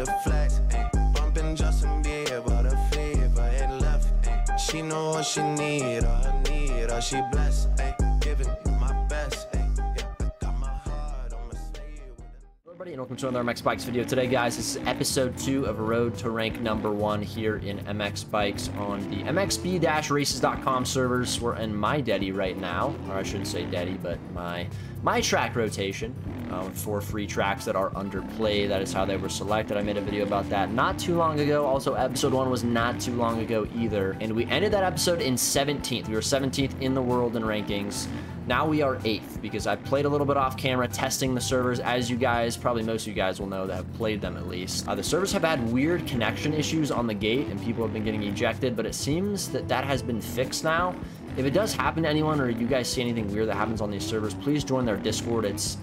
the flex, ayy. Bumpin' Justin Bieber, the flavor and left, ayy. She know what she need, all her need, all she blessed, ayy. Giving you my best, ayy. Yeah, I got my heart on my sleeve. Hello everybody, and welcome to another MX Bikes video. Today, guys, this is episode 2 of Road to Rank Number 1 here in MX Bikes on the MXB-Races.com servers. We're in my daddy right now, or I shouldn't say daddy, but my track rotation. 4 free tracks that are under play. That is how they were selected. I made a video about that not too long ago. Also, episode 1 was not too long ago either. And we ended that episode in 17th. We were 17th in the world in rankings. Now we are 8th because I played a little bit off camera testing the servers, as you guys, probably most of you guys will know that have played them at least. The servers have had weird connection issues on the gate and people have been getting ejected, but it seems that that has been fixed now. If it does happen to anyone, or you guys see anything weird that happens on these servers, please join their Discord. It's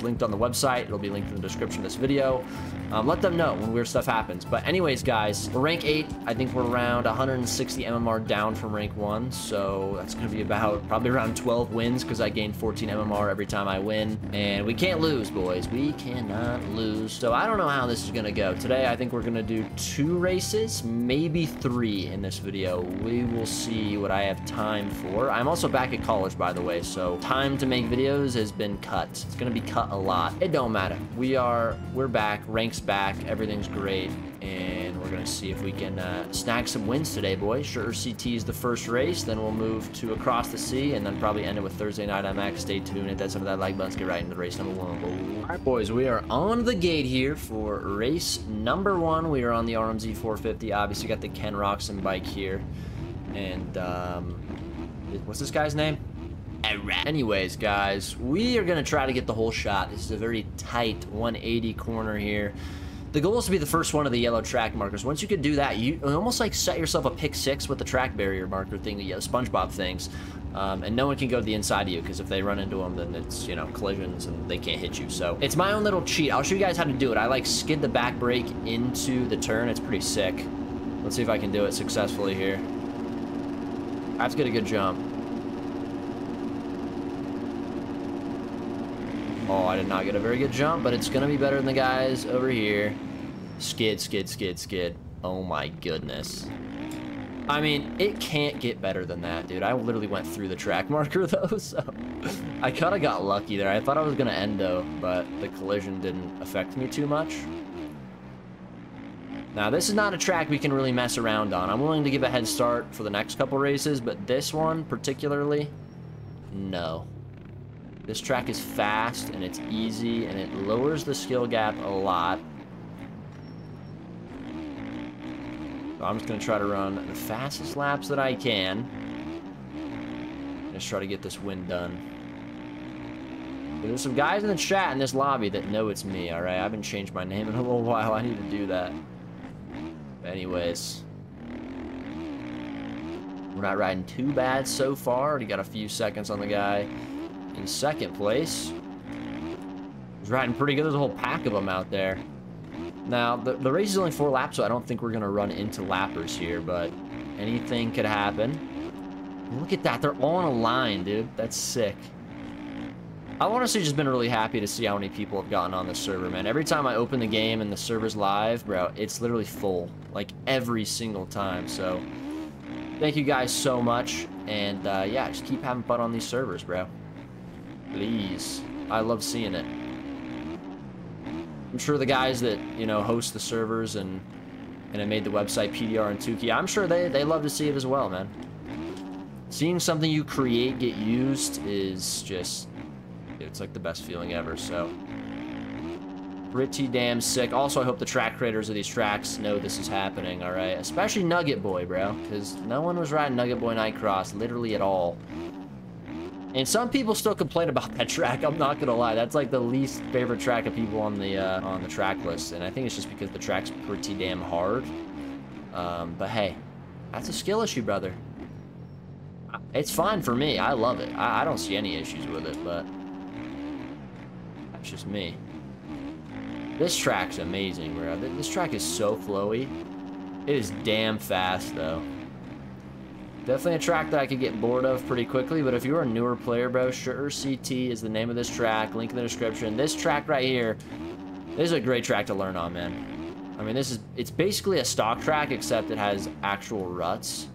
linked on the website. It'll be linked in the description of this video. Let them know when weird stuff happens. But anyways, guys, we're rank 8. I think we're around 160 MMR down from rank 1. So that's going to be about probably around 12 wins because I gain 14 MMR every time I win. And we can't lose, boys. We cannot lose. So I don't know how this is going to go. Today, I think we're going to do 2 races, maybe 3 in this video. We will see what I have time for. I'm also back at college, by the way, so time to make videos has been cut. It's gonna be cut a lot. It don't matter. We're back, ranks back, everything's great, and we're gonna see if we can snag some wins today, boys. Sure CT is the first race, then we'll move to Across the Sea, and then probably end it with Thursday Night MX. Stay tuned. Hit that some of that like button. Let's get right into race number 1. Boy. All right, boys, we are on the gate here for race number 1. We are on the RMZ 450. Obviously, got the Ken Roczen bike here, and what's this guy's name? Anyways, guys, we are going to try to get the whole shot. This is a very tight 180 corner here. The goal is to be the first one of the yellow track markers. Once you could do that, you almost like set yourself a pick 6 with the track barrier marker thing, the SpongeBob things, and no one can go to the inside of you because if they run into them, then it's, you know, collisions and they can't hit you. So it's my own little cheat. I'll show you guys how to do it. I like skid the back brake into the turn. It's pretty sick. Let's see if I can do it successfully here. I have to get a good jump. Oh, I did not get a very good jump, but it's gonna be better than the guys over here. Skid, skid, skid, skid. Oh my goodness. I mean, it can't get better than that, dude. I literally went through the track marker though, so I kinda got lucky there. I thought I was gonna endo, but the collision didn't affect me too much. Now, this is not a track we can really mess around on. I'm willing to give a head start for the next couple races, but this one particularly, no. This track is fast, and it's easy, and it lowers the skill gap a lot. So I'm just going to try to run the fastest laps that I can. Just try to get this win done. There's some guys in the chat in this lobby that know it's me, all right? I haven't changed my name in a little while. I need to do that. Anyways, we're not riding too bad so far. Already got a few seconds on the guy in second place. He's riding pretty good. There's a whole pack of them out there. Now, the race is only 4 laps, so I don't think we're going to run into lappers here, but anything could happen. Look at that. They're all on a line, dude. That's sick. I've honestly just been really happy to see how many people have gotten on this server, man. Every time I open the game and the server's live, bro, it's literally full. Like, every single time. So, thank you guys so much. And, yeah, just keep having fun on these servers, bro. Please. I love seeing it. I'm sure the guys that, you know, host the servers and I made the website, PDR and Tukey, I'm sure they love to see it as well, man. Seeing something you create get used is just... it's like the best feeling ever, so pretty damn sick. Also, I hope the track creators of these tracks know this is happening, all right? Especially Nugget Boy, bro, because no one was riding Nugget Boy Nightcross literally at all. And some people still complain about that track. I'm not gonna lie, that's like the least favorite track of people on the track list, and I think it's just because the track's pretty damn hard. But hey, that's a skill issue, brother. It's fine for me. I love it. I don't see any issues with it, but. Just me. This track's amazing, bro. This track is so flowy. It is damn fast, though. Definitely a track that I could get bored of pretty quickly, but if you're a newer player, bro, Sure CT is the name of this track. Link in the description. This track right here, this is a great track to learn on, man. I mean, this is, it's basically a stock track, except it has actual ruts,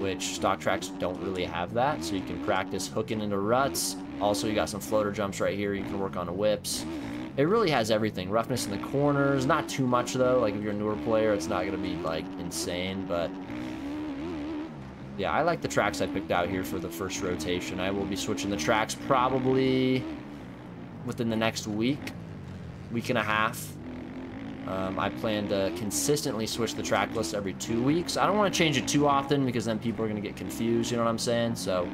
which stock tracks don't really have that. So you can practice hooking into ruts. Also, you got some floater jumps right here. You can work on the whips. It really has everything. Roughness in the corners, not too much though. Like if you're a newer player, it's not gonna be like insane, but yeah, I like the tracks I picked out here for the first rotation. I will be switching the tracks probably within the next week, week and a half. I plan to consistently switch the track list every 2 weeks. I don't want to change it too often because then people are going to get confused, you know what I'm saying? So,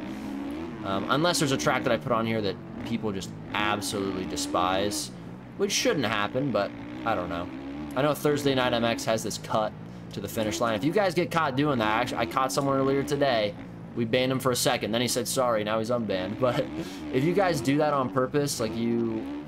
unless there's a track that I put on here that people just absolutely despise, which shouldn't happen, but I don't know. I know Thursday Night MX has this cut to the finish line. If you guys get caught doing that, actually, I caught someone earlier today. We banned him for a second, then he said sorry, now he's unbanned. But if you guys do that on purpose, like you,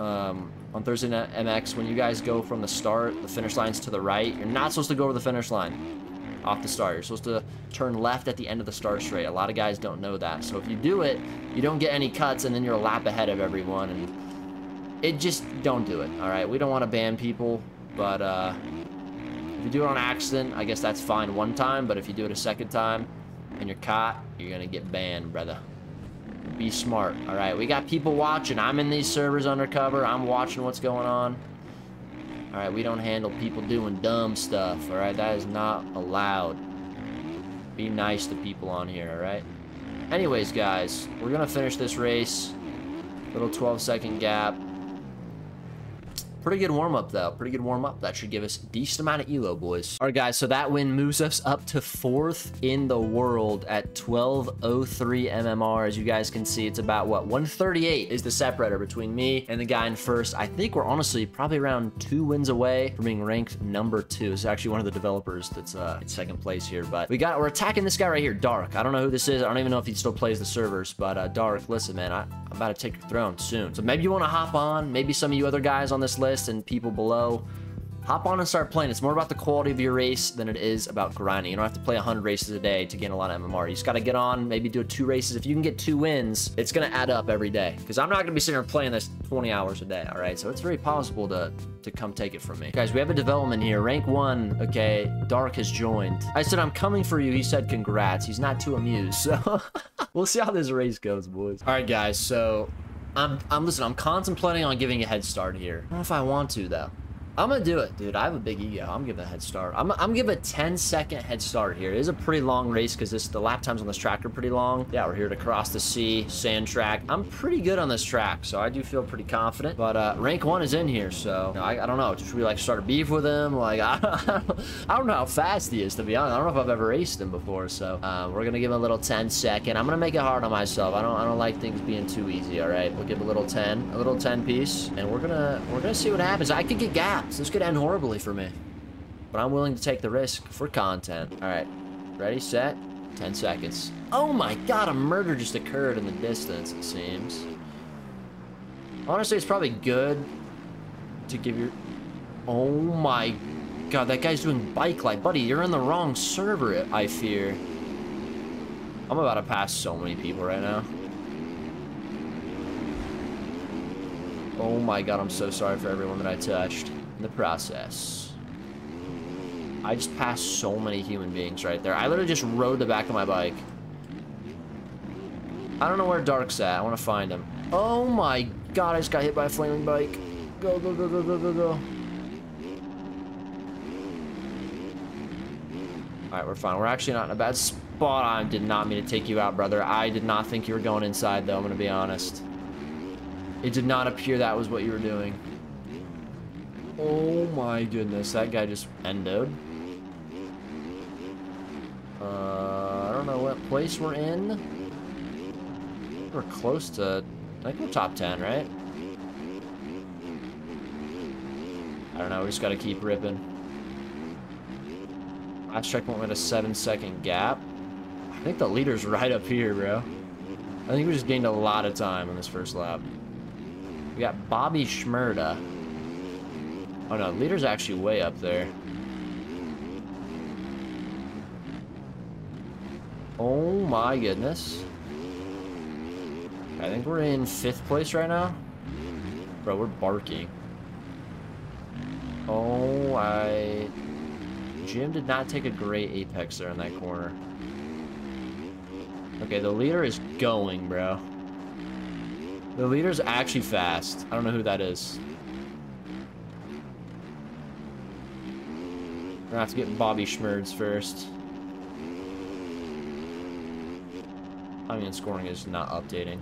on Thursday Night MX, when you guys go from the start, the finish line's to the right, you're not supposed to go over the finish line off the start. You're supposed to turn left at the end of the start straight. A lot of guys don't know that. So if you do it, you don't get any cuts, and then you're a lap ahead of everyone, and it just, don't do it, all right? We don't want to ban people, but if you do it on accident, I guess that's fine one time, but if you do it a second time and you're caught, you're gonna get banned, brother. Be smart. All right, we got people watching. I'm in these servers undercover. I'm watching what's going on. All right, we don't handle people doing dumb stuff. All right, that is not allowed. Be nice to people on here, all right? Anyways, guys, we're gonna finish this race. Little 12-second gap. Pretty good warm-up, though. Pretty good warm-up. That should give us a decent amount of ELO, boys. All right, guys, so that win moves us up to 4th in the world at 1203 MMR. As you guys can see, it's about, what, 138 is the separator between me and the guy in 1st. I think we're honestly probably around 2 wins away from being ranked number 2. It's actually one of the developers that's in 2nd place here, but we're attacking this guy right here, Dark. I don't know who this is. I don't even know if he still plays the servers, but Dark, listen, man, I'm about to take your throne soon. So maybe you want to hop on. Maybe some of you other guys on this list and people below, hop on and start playing. It's more about the quality of your race than it is about grinding. You don't have to play 100 races a day to gain a lot of MMR. You just got to get on, maybe do 2 races. If you can get 2 wins, it's going to add up every day, because I'm not going to be sitting here playing this 20 hours a day, all right? So it's very possible to come take it from me. Guys, we have a development here. Rank 1, okay, Dark has joined. I said, I'm coming for you. He said, congrats. He's not too amused, so we'll see how this race goes, boys. All right, guys, so listen, I'm contemplating on giving a head start here. I don't know if I want to, though. I'm gonna do it, dude. I have a big ego. I'm giving a head start. I'm giving a 10-second head start here. It is a pretty long race because the lap times on this track are pretty long. Yeah, we're here to cross the sea, sand track. I'm pretty good on this track, so I do feel pretty confident. But rank 1 is in here, so you know, I don't know. Should we like start a beef with him? Like I don't know how fast he is, to be honest. I don't know if I've ever raced him before, so we're gonna give him a little 10-second. I'm gonna make it hard on myself. I don't like things being too easy. All right, we'll give a little 10, a little 10 piece, and we're gonna see what happens. I could get gas. This could end horribly for me, but I'm willing to take the risk for content. All right, ready, set, 10 seconds. Oh my God, a murder just occurred in the distance, it seems. Honestly, it's probably good to give your... Oh my God, that guy's doing bike life. Buddy, you're in the wrong server, I fear. I'm about to pass so many people right now. Oh my God, I'm so sorry for everyone that I touched in the process. I just passed so many human beings right there. I literally just rode the back of my bike. I don't know where Dark's at. I want to find him. Oh my God, I just got hit by a flaming bike. Go, go, go, go, go, go, go. All right, we're fine. We're actually not in a bad spot. I did not mean to take you out, brother. I did not think you were going inside, though. I'm going to be honest. It did not appear that was what you were doing. Oh my goodness, that guy just endoed. I don't know what place we're in. We're close to, I think we're top 10, right? I don't know, we just gotta keep ripping. Last checkpoint went a 7-second gap. I think the leader's right up here, bro. I think we just gained a lot of time on this first lap. We got Bobby Shmurda. Oh no, leader's actually way up there. Oh my goodness. I think we're in 5th place right now. Bro, we're barking. Oh, Jim did not take a great apex there in that corner. Okay, the leader is going, bro. The leader's actually fast. I don't know who that is. We're gonna have to get Bobby Shmurda first. I mean, scoring is not updating.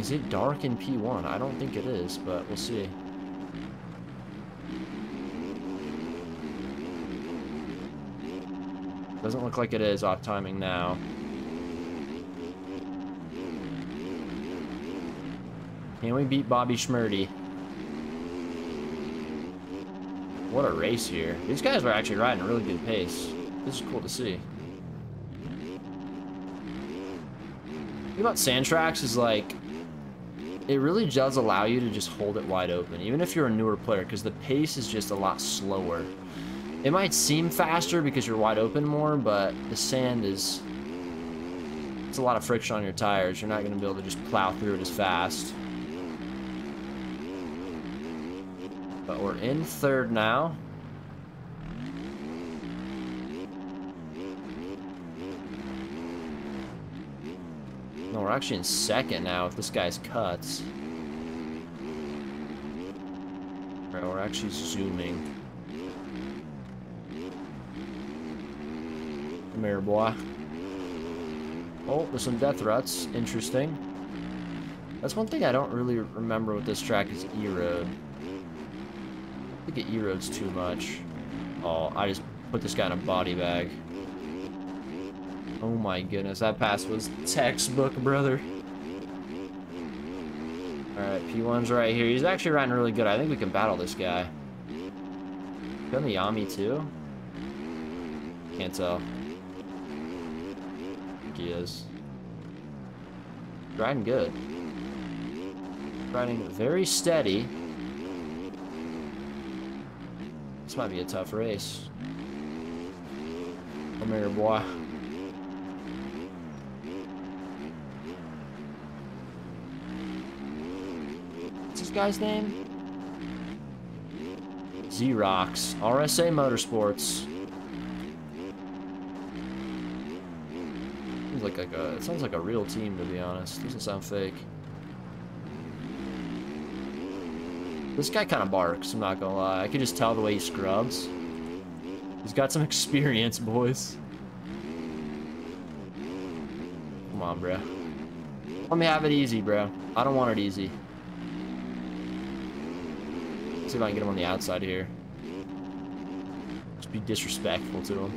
Is it Dark in P1? I don't think it is, but we'll see. Doesn't look like it is off timing now. Can we beat Bobby Shmurda? What a race here. These guys are actually riding a really good pace. This is cool to see. The thing about sand tracks is, like, it really does allow you to just hold it wide open, even if you're a newer player, because the pace is just a lot slower. It might seem faster because you're wide open more, but the sand is... it's a lot of friction on your tires. You're not going to be able to just plow through it as fast. But we're in third now. No, we're actually in second now if this guy's cuts. Alright, we're actually zooming. Come here, boy. Oh, there's some death ruts. Interesting. That's one thing I don't really remember with this track is E-Road. I think it E-Roads too much. Oh, I just put this guy in a body bag. Oh my goodness, that pass was textbook, brother. Alright, P1's right here. He's actually riding really good. I think we can battle this guy. Got the Yami too? Can't tell. He is riding good, riding very steady. This might be a tough race. Come here, boy. What's this guy's name? Xerox, RSA Motorsports. Like a, it sounds like a real team, to be honest. It doesn't sound fake. This guy kind of barks, I'm not gonna lie. I can just tell the way he scrubs. He's got some experience, boys. Come on, bro. Let me have it easy, bro. I don't want it easy. Let's see if I can get him on the outside here. Just be disrespectful to him.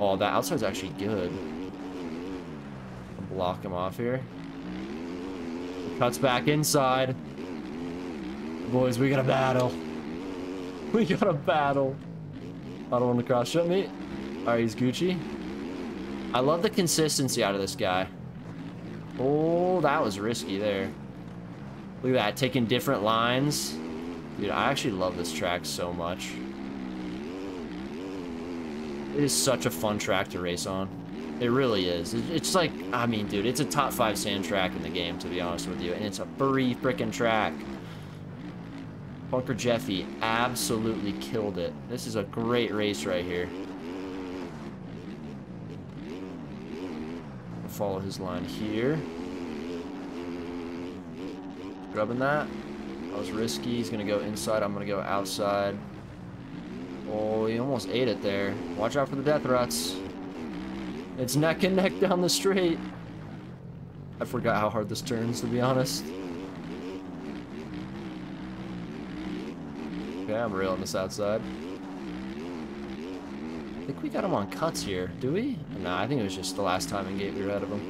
Oh, that outside's actually good. Block him off here. Cuts back inside. Boys, we gotta battle. We gotta battle. I don't want to cross shut me. Alright, he's Gucci. I love the consistency out of this guy. Oh, that was risky there. Look at that, taking different lines. Dude, I actually love this track so much. It is such a fun track to race on. It really is. It's like, I mean, dude, it's a top 5 sand track in the game, to be honest with you. And it's a free frickin' track. Bunker Jeffy absolutely killed it. This is a great race right here. I'll follow his line here. Grubbing that. That was risky. He's going to go inside. I'm going to go outside. Oh, he almost ate it there. Watch out for the death ruts. It's neck and neck down the straight. I forgot how hard this turns, to be honest. Okay, I'm railing this outside. I think we got him on cuts here, do we? Nah, I think it was just the last timing gate we were out of him.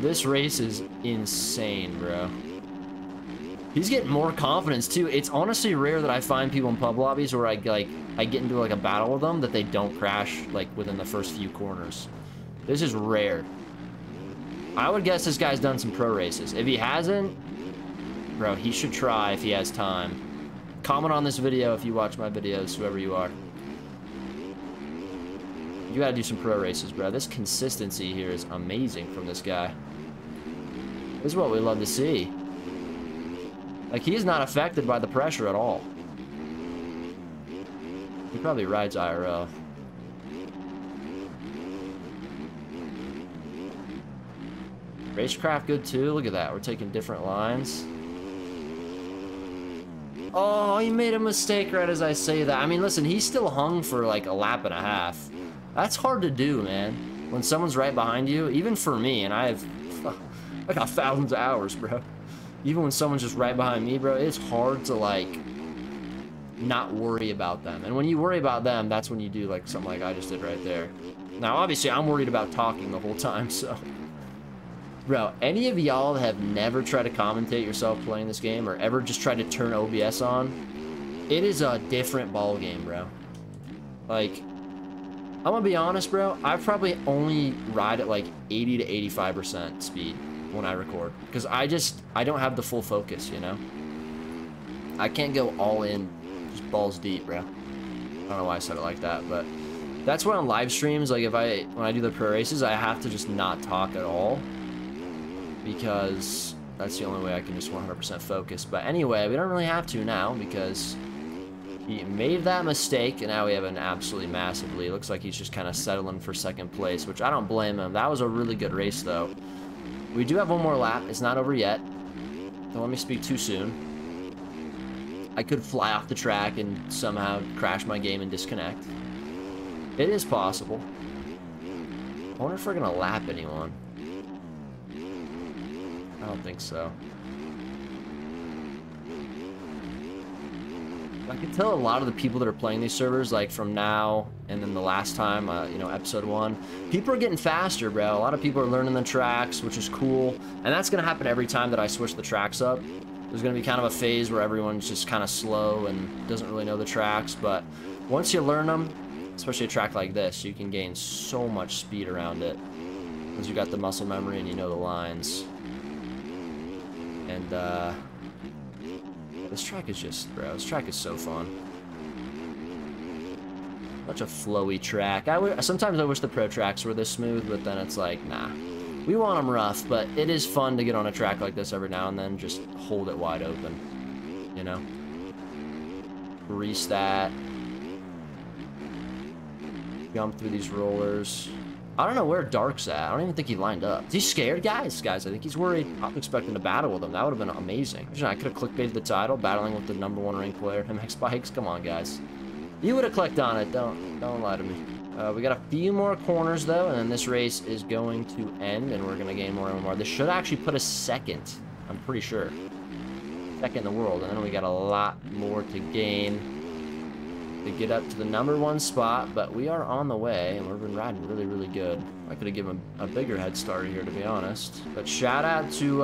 This race is insane, bro. He's getting more confidence, too. It's honestly rare that I find people in pub lobbies where I get into, like, a battle with them that they don't crash, like, within the first few corners. This is rare. I would guess this guy's done some pro races. If he hasn't, bro, he should try if he has time. Comment on this video if you watch my videos, whoever you are. You gotta do some pro races, bro. This consistency here is amazing from this guy. This is what we love to see. Like, he's not affected by the pressure at all. He probably rides IRL. Racecraft good too. Look at that. We're taking different lines. Oh, he made a mistake right as I say that. I mean, listen, he's still hung for like a lap and a half. That's hard to do, man. When someone's right behind you, even for me, and I got thousands of hours, bro. Even when someone's just right behind me, bro, it's hard to like not worry about them. And when you worry about them, that's when you do like something like I just did right there. Now, obviously, I'm worried about talking the whole time, so. Bro, any of y'all have never tried to commentate yourself playing this game or ever just tried to turn OBS on? It is a different ball game, bro. Like, I'm gonna be honest, bro. I probably only ride at like 80 to 85% speed when I record because I don't have the full focus, you know? I can't go all in, just balls deep, bro. I don't know why I said it like that, but that's why on live streams, like when I do the pro races, I have to just not talk at all, because that's the only way I can just 100% focus. But anyway, we don't really have to now because he made that mistake and now we have an absolutely massive lead. Looks like he's just kind of settling for second place, which I don't blame him. That was a really good race though. We do have one more lap. It's not over yet. Don't let me speak too soon. I could fly off the track and somehow crash my game and disconnect. It is possible. I wonder if we're gonna lap anyone. I don't think so. I can tell a lot of the people that are playing these servers, like from now and then the last time, you know, episode 1, people are getting faster, bro. A lot of people are learning the tracks, which is cool. And that's going to happen every time that I switch the tracks up. There's going to be kind of a phase where everyone's just kind of slow and doesn't really know the tracks. But once you learn them, especially a track like this, you can gain so much speed around it because you got the muscle memory and you know the lines. And, this track is just, bro, this track is so fun. Such a flowy track. Sometimes I wish the pro tracks were this smooth, but then it's like, nah. We want them rough, but it is fun to get on a track like this every now and then, just hold it wide open, you know? Grease that. Jump through these rollers. I don't know where Dark's at. I don't even think he lined up. Is he scared, guys? Guys, I think he's worried. I'm expecting to battle with him. That would have been amazing. I could have clickbaited the title, battling with the #1 ranked player, MX Bikes. Come on, guys. You would have clicked on it. Don't lie to me. We got a few more corners, though, and then this race is going to end, and we're going to gain more and more. This should actually put us second. I'm pretty sure. Second in the world, and then we got a lot more to gain to get up to the #1 spot, but we are on the way and we've been riding really, really good. I could have given him a bigger head start here, to be honest. But shout out to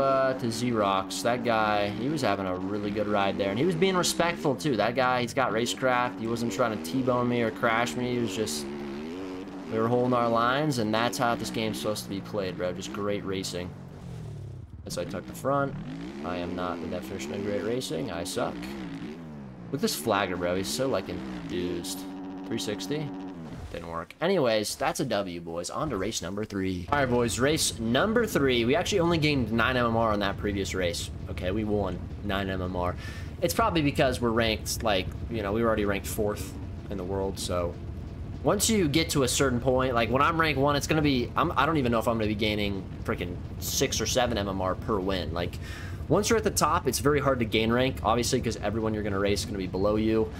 Xerox. That guy, he was having a really good ride there and he was being respectful too. That guy, he's got racecraft. He wasn't trying to T-bone me or crash me. He was just, we were holding our lines and that's how this game's supposed to be played, bro. Just great racing. As I tuck the front, I am not the definition of great racing. I suck. Look at this flagger, bro. He's so, like, enthused. 360? Didn't work. Anyways, that's a W, boys. On to race number 3. All right, boys. Race number 3. We actually only gained 9 MMR on that previous race. Okay, we won 9 MMR. It's probably because we're ranked, like, you know, we were already ranked 4th in the world, so... Once you get to a certain point, like, when I'm rank 1, it's gonna be... I don't even know if I'm gonna be gaining freaking 6 or 7 MMR per win. Like... Once you're at the top, it's very hard to gain rank, obviously, because everyone you're going to race is going to be below you.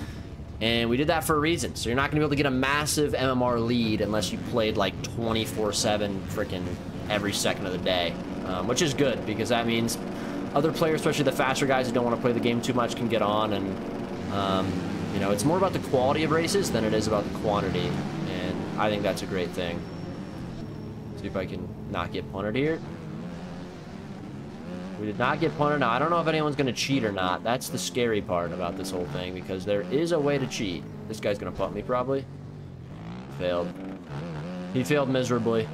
And we did that for a reason. So you're not going to be able to get a massive MMR lead unless you played like 24/7 freaking every second of the day, which is good because that means other players, especially the faster guys who don't want to play the game too much, can get on. And, you know, it's more about the quality of races than it is about the quantity. And I think that's a great thing. See if I can not get punted here. We did not get punted. Now, I don't know if anyone's going to cheat or not. That's the scary part about this whole thing, because there is a way to cheat. This guy's going to punt me, probably. Failed. He failed miserably.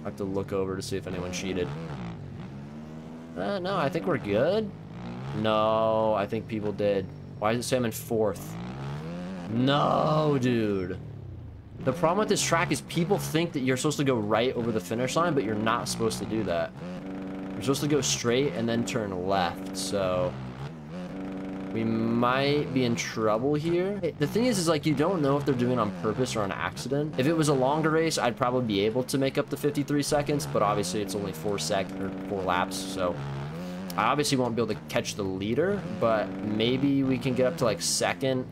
I have to look over to see if anyone cheated. No, I think we're good. No, I think people did. Why does it say I'm in 4th? No, dude. The problem with this track is people think that you're supposed to go right over the finish line, but you're not supposed to do that. You're We're supposed to go straight and then turn left, so we might be in trouble here. The thing is like you don't know if they're doing it on purpose or on accident. If it was a longer race, I'd probably be able to make up the 53 seconds, but obviously it's only 4 laps, so I obviously won't be able to catch the leader, but maybe we can get up to like second.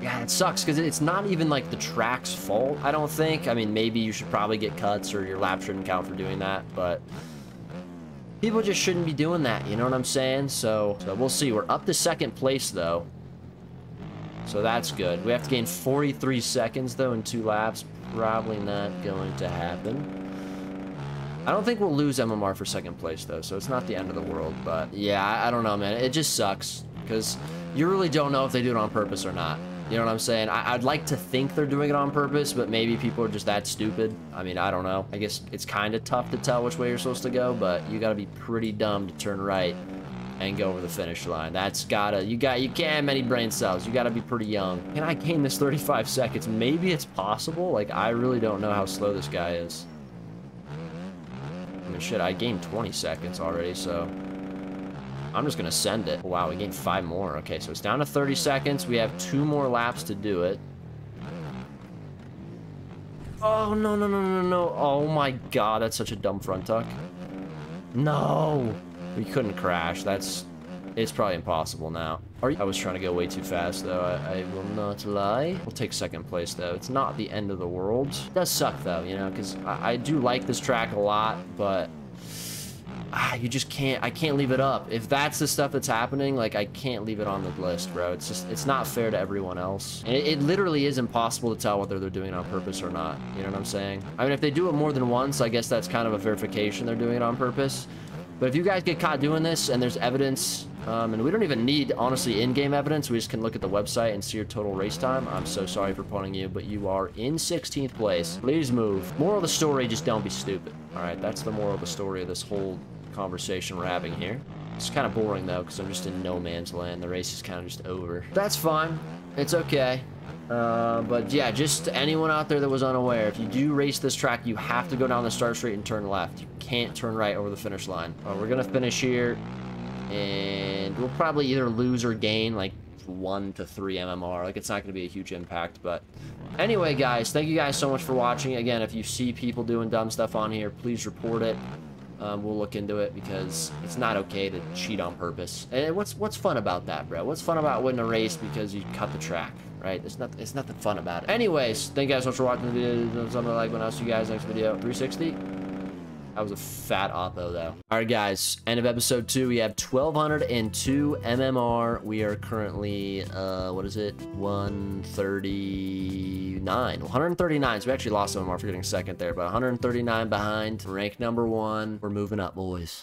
Yeah, it sucks because it's not even like the track's fault, I don't think. I mean, maybe you should probably get cuts or your lap shouldn't count for doing that, but people just shouldn't be doing that, you know what I'm saying? So we'll see. We're up to second place, though. So that's good. We have to gain 43 seconds, though, in 2 laps. Probably not going to happen. I don't think we'll lose MMR for second place, though, so it's not the end of the world. But, yeah, I don't know, man. It just sucks because you really don't know if they do it on purpose or not. You know what I'm saying? I'd like to think they're doing it on purpose, but maybe people are just that stupid. I mean, I don't know. I guess it's kind of tough to tell which way you're supposed to go, but you got to be pretty dumb to turn right and go over the finish line. That's gotta, you can't have many brain cells. You got to be pretty young. Can I gain this 35 seconds? Maybe it's possible. Like, I really don't know how slow this guy is. I mean, shit, I gained 20 seconds already, so I'm just gonna send it. Wow, we gained 5 more. Okay, so it's down to 30 seconds. We have 2 more laps to do it. Oh, no, no, no, no, no. Oh my God, that's such a dumb front tuck. No, we couldn't crash. That's, it's probably impossible now. I was trying to go way too fast though, I will not lie. We'll take second place though. It's not the end of the world. It does suck though, you know, because I do like this track a lot, but you just can't, I can't leave it up. If that's the stuff that's happening, like, I can't leave it on the list, bro. It's just, it's not fair to everyone else. And it literally is impossible to tell whether they're doing it on purpose or not. You know what I'm saying? I mean, if they do it more than once, I guess that's kind of a verification they're doing it on purpose. But if you guys get caught doing this and there's evidence, and we don't even need, honestly, in-game evidence, we just can look at the website and see your total race time. I'm so sorry for punting you, but you are in 16th place. Please move. Moral of the story, just don't be stupid. All right, that's the moral of the story of this whole conversation we're having here. It's kind of boring though because I'm just in no man's land. The race is kind of just over. That's fine, it's okay. But yeah, just anyone out there that was unaware, if you do race this track, you have to go down the start straight and turn left. You can't turn right over the finish line. We're gonna finish here and we'll probably either lose or gain like 1 to 3 MMR. Like, it's not gonna be a huge impact, but anyway guys, thank you guys so much for watching. Again, if you see people doing dumb stuff on here, please report it. We'll look into it because it's not okay to cheat on purpose. And what's fun about that, bro? What's fun about winning a race because you cut the track, right? It's nothing fun about it. Anyways, thank you guys so much for watching the video. Something like when I'll see you guys next video. 360. That was a fat Oppo though. All right, guys. End of episode 2. We have 1,202 MMR. We are currently, what is it? 139. So we actually lost MMR for getting second there, but 139 behind. Rank number 1. We're moving up, boys.